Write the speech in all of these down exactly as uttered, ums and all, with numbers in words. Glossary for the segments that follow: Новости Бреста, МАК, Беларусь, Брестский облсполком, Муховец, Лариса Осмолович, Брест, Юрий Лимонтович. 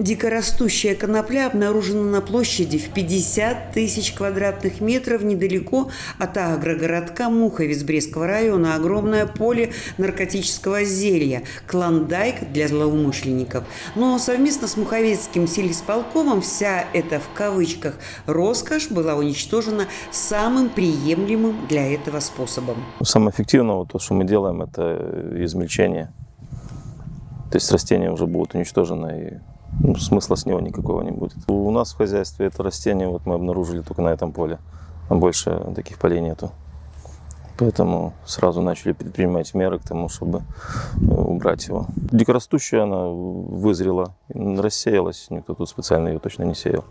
Дикорастущая конопля обнаружена на площади в пятьдесят тысяч квадратных метров недалеко от агрогородка Муховец Брестского района. Огромное поле наркотического зелья – клондайк для злоумышленников. Но совместно с Муховецким сельсполкомом вся эта, в кавычках, роскошь была уничтожена самым приемлемым для этого способом. Самое эффективное, то, что мы делаем, это измельчение. То есть растения уже будут уничтожены, и ну, смысла с него никакого не будет. У нас в хозяйстве это растение вот мы обнаружили только на этом поле. Там больше таких полей нету. Поэтому сразу начали предпринимать меры к тому, чтобы убрать его. Дикорастущая она вызрела, рассеялась. Никто тут специально ее точно не сеял.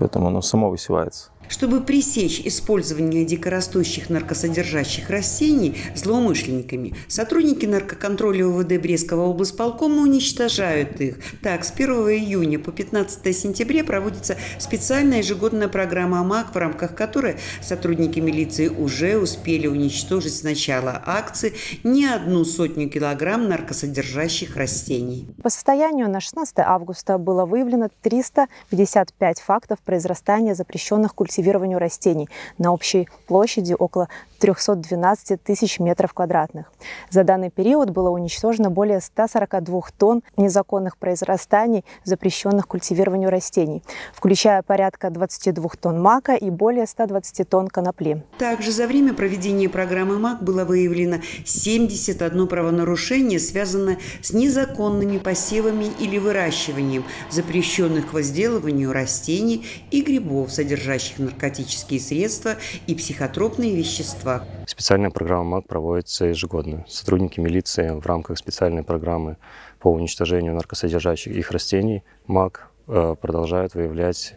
Поэтому оно само высевается. Чтобы пресечь использование дикорастущих наркосодержащих растений злоумышленниками, сотрудники наркоконтроля УВД Брестского облсполкома уничтожают их. Так, с первого июня по пятнадцатое сентября проводится специальная ежегодная программа МАК, в рамках которой сотрудники милиции уже успели уничтожить с начала акции не одну сотню килограмм наркосодержащих растений. По состоянию на шестнадцатое августа было выявлено триста пятьдесят пять фактов произрастания запрещенных культур культивированию растений на общей площади около трёхсот двенадцати тысяч метров квадратных. За данный период было уничтожено более ста сорока двух тонн незаконных произрастаний, запрещенных культивированию растений, включая порядка двадцати двух тонн мака и более ста двадцати тонн конопли. Также за время проведения программы МАК было выявлено семьдесят одно правонарушение, связанное с незаконными посевами или выращиванием запрещенных к возделыванию растений и грибов, содержащих наркотические средства и психотропные вещества. Специальная программа МАК проводится ежегодно. Сотрудники милиции в рамках специальной программы по уничтожению наркосодержащих их растений МАК продолжают выявлять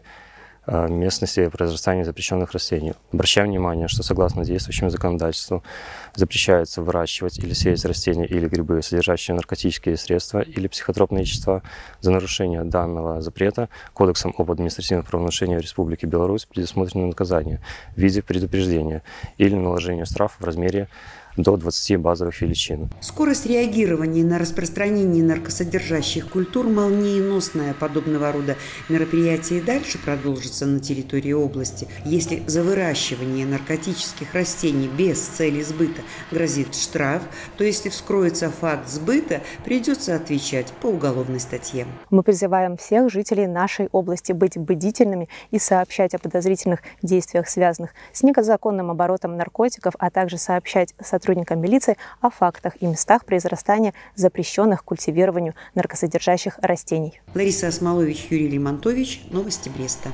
местности произрастания запрещенных растений. Обращаем внимание, что согласно действующему законодательству запрещается выращивать или сеять растения или грибы, содержащие наркотические средства или психотропные вещества. За нарушение данного запрета Кодексом об административных правонарушениях Республики Беларусь предусмотрено наказание в виде предупреждения или наложения штрафа в размере до двадцати базовых величин. Скорость реагирования на распространение наркосодержащих культур молниеносная. Подобного рода мероприятия и дальше продолжатся на территории области. Если за выращивание наркотических растений без цели сбыта грозит штраф, то если вскроется факт сбыта, придется отвечать по уголовной статье. Мы призываем всех жителей нашей области быть бдительными и сообщать о подозрительных действиях, связанных с незаконным оборотом наркотиков, а также сообщать сотрудникам сотрудникам милиции о фактах и местах произрастания запрещенных к культивированию наркосодержащих растений. Лариса Осмолович, Юрий Лимонтович, Новости Бреста.